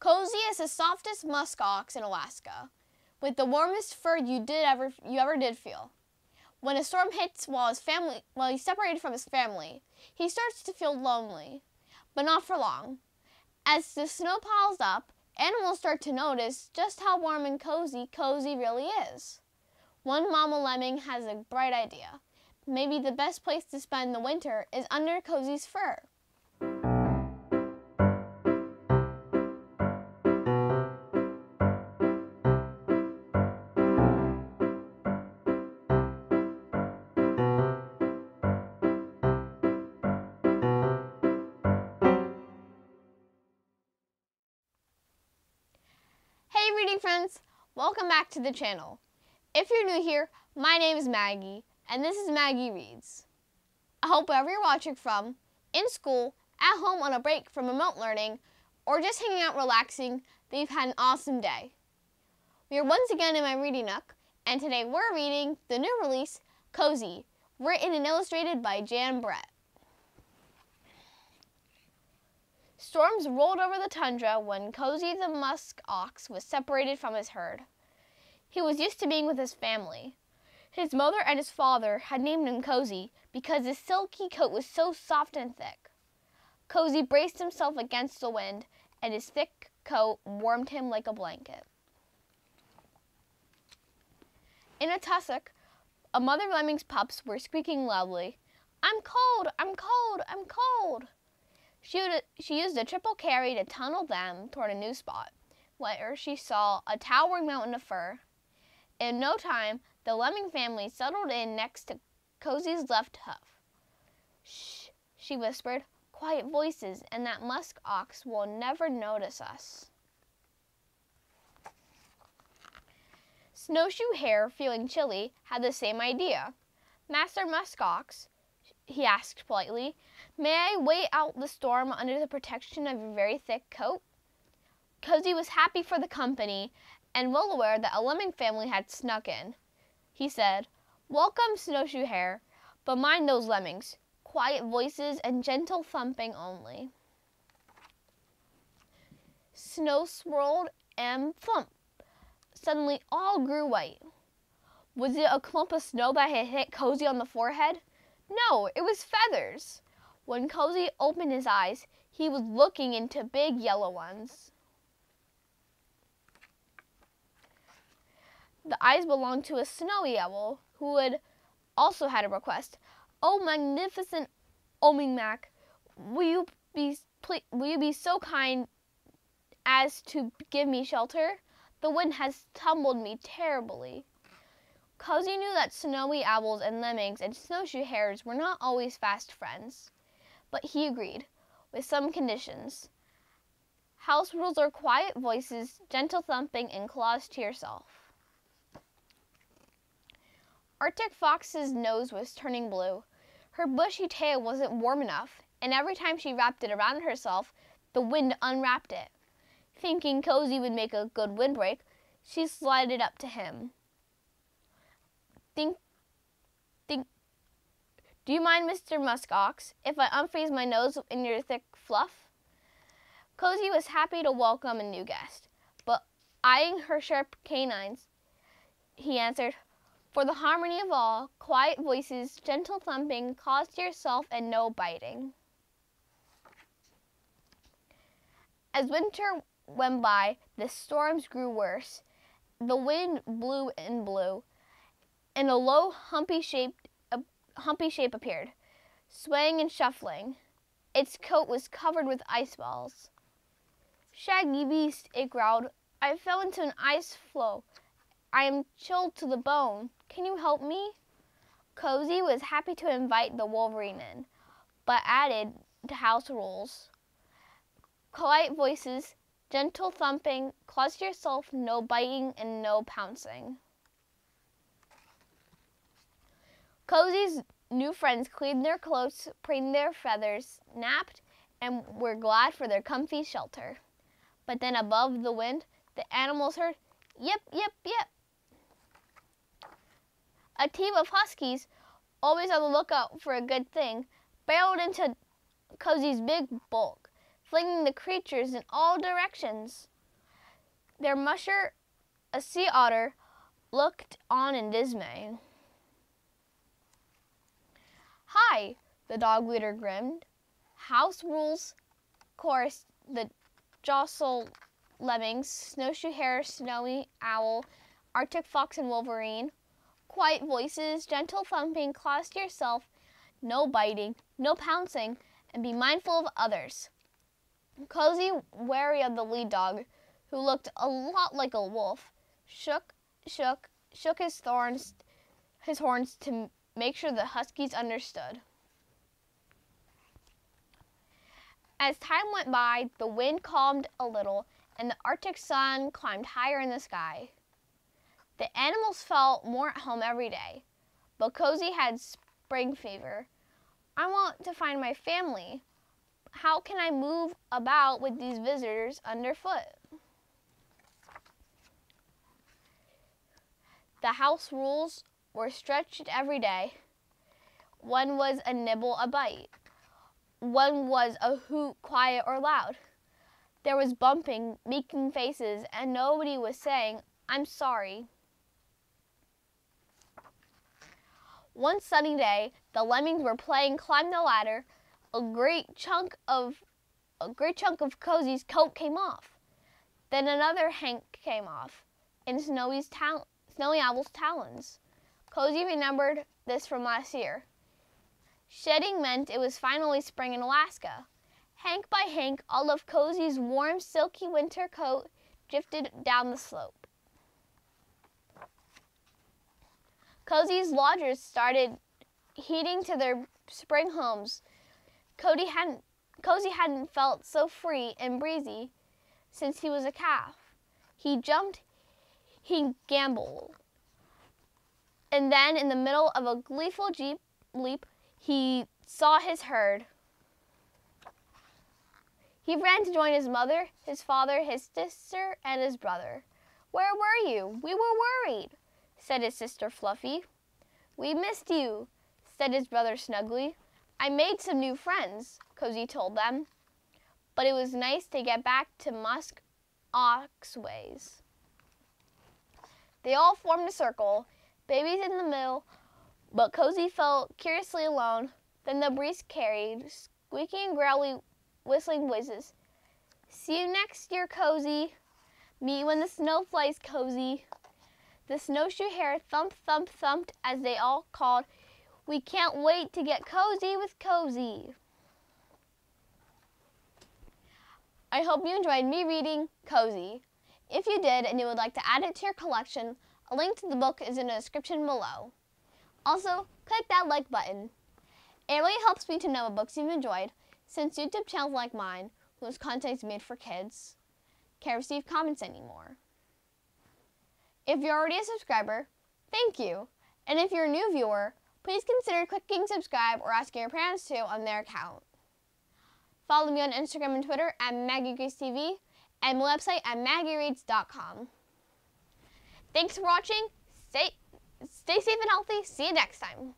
Cozy is the softest musk ox in Alaska, with the warmest fur you ever did feel. When a storm hits while he's separated from his family, he starts to feel lonely, but not for long. As the snow piles up, animals start to notice just how warm and cozy really is. One mama lemming has a bright idea. Maybe the best place to spend the winter is under Cozy's fur. Hey reading friends, welcome back to the channel. If you're new here, my name is Maggie, and this is Maggie Reads. I hope wherever you're watching from, in school, at home on a break from remote learning, or just hanging out relaxing, that you've had an awesome day. We are once again in my reading nook, and today we're reading the new release, Cozy, written and illustrated by Jan Brett. Storms rolled over the tundra when Cozy the musk ox was separated from his herd. He was used to being with his family. His mother and his father had named him Cozy because his silky coat was so soft and thick. Cozy braced himself against the wind, and his thick coat warmed him like a blanket. In a tussock, a mother lemming's pups were squeaking loudly, "I'm cold, I'm cold, I'm cold." She used a triple carry to tunnel them toward a new spot, where she saw a towering mountain of fur. In no time, the lemming family settled in next to Cozy's left hoof. "Shh," she whispered, "quiet voices, and that musk ox will never notice us." Snowshoe Hare, feeling chilly, had the same idea. "Master Musk Ox," he asked politely, "may I wait out the storm under the protection of your very thick coat?" Cozy was happy for the company and well aware that a lemming family had snuck in. He said, "Welcome, Snowshoe Hare, but mind those lemmings. Quiet voices and gentle thumping only." Snow swirled and thump. Suddenly all grew white. Was it a clump of snow that had hit Cozy on the forehead? No, it was feathers. When Cozy opened his eyes, he was looking into big yellow ones. The eyes belonged to a snowy owl, who had also had a request. "Oh, magnificent Omingmac, will you be so kind as to give me shelter? The wind has tumbled me terribly." Cozy knew that snowy owls and lemmings and snowshoe hares were not always fast friends, but he agreed, with some conditions. House rules are quiet voices, gentle thumping, and claws to yourself. Arctic Fox's nose was turning blue. Her bushy tail wasn't warm enough, and every time she wrapped it around herself, the wind unwrapped it. Thinking Cozy would make a good windbreak, she slid it up to him. "Do you mind, Mr. Musk Ox, if I unfreeze my nose in your thick fluff?" Cozy was happy to welcome a new guest, but eyeing her sharp canines, he answered, "For the harmony of all, quiet voices, gentle thumping, claws to yourself, and no biting." As winter went by, the storms grew worse. The wind blew and blew, and a low, humpy shape appeared, swaying and shuffling. Its coat was covered with ice balls. "Shaggy beast," it growled, "I fell into an ice floe. I am chilled to the bone. Can you help me?" Cozy was happy to invite the wolverine in, but added to house rules. Quiet voices, gentle thumping, claws to yourself, no biting, and no pouncing. Cozy's new friends cleaned their clothes, preened their feathers, napped, and were glad for their comfy shelter. But then above the wind, the animals heard, "Yip, yip, yip." A team of huskies, always on the lookout for a good thing, barreled into Cozy's big bulk, flinging the creatures in all directions. Their musher, a sea otter, looked on in dismay. "Hi," the dog leader grinned. "House rules," chorused the jostle lemmings, snowshoe hare, snowy owl, arctic fox, and wolverine. Quiet voices, gentle thumping, claws to yourself, no biting, no pouncing, and be mindful of others. Cozy, wary of the lead dog, who looked a lot like a wolf, shook his horns to make sure the huskies understood. As time went by, the wind calmed a little, and the Arctic sun climbed higher in the sky. The animals felt more at home every day, but Cozy had spring fever. "I want to find my family. How can I move about with these visitors underfoot?" The house rules were stretched every day. One was a nibble, a bite. One was a hoot, quiet or loud. There was bumping, making faces, and nobody was saying, "I'm sorry." One sunny day, the lemmings were playing climb the ladder. A great chunk of Cozy's coat came off. Then another hank came off, in Snowy Owl's talons. Cozy remembered this from last year. Shedding meant it was finally spring in Alaska. Hank by hank, all of Cozy's warm, silky winter coat drifted down the slope. Cozy's lodgers started heading to their spring homes. Cozy hadn't felt so free and breezy since he was a calf. He jumped, he gambled, and then in the middle of a gleeful leap, he saw his herd. He ran to join his mother, his father, his sister, and his brother. "Where were you? We were worried," said his sister Fluffy. "We missed you," said his brother Snuggly. "I made some new friends," Cozy told them. But it was nice to get back to Musk Oxways. They all formed a circle, babies in the middle, but Cozy felt curiously alone. Then the breeze carried squeaky and growly whistling voices. "See you next year, Cozy." "Meet when the snow flies, Cozy." The snowshoe hare thump, thump, thumped as they all called, "We can't wait to get cozy with Cozy." I hope you enjoyed me reading Cozy. If you did and you would like to add it to your collection, a link to the book is in the description below. Also, click that like button. It really helps me to know what books you've enjoyed, since YouTube channels like mine, whose content is made for kids, can't receive comments anymore. If you're already a subscriber, thank you. And if you're a new viewer, please consider clicking subscribe or asking your parents to on their account. Follow me on Instagram and Twitter at Maggie Reads TV and my website at maggiereads.com. Thanks for watching. Stay safe and healthy. See you next time.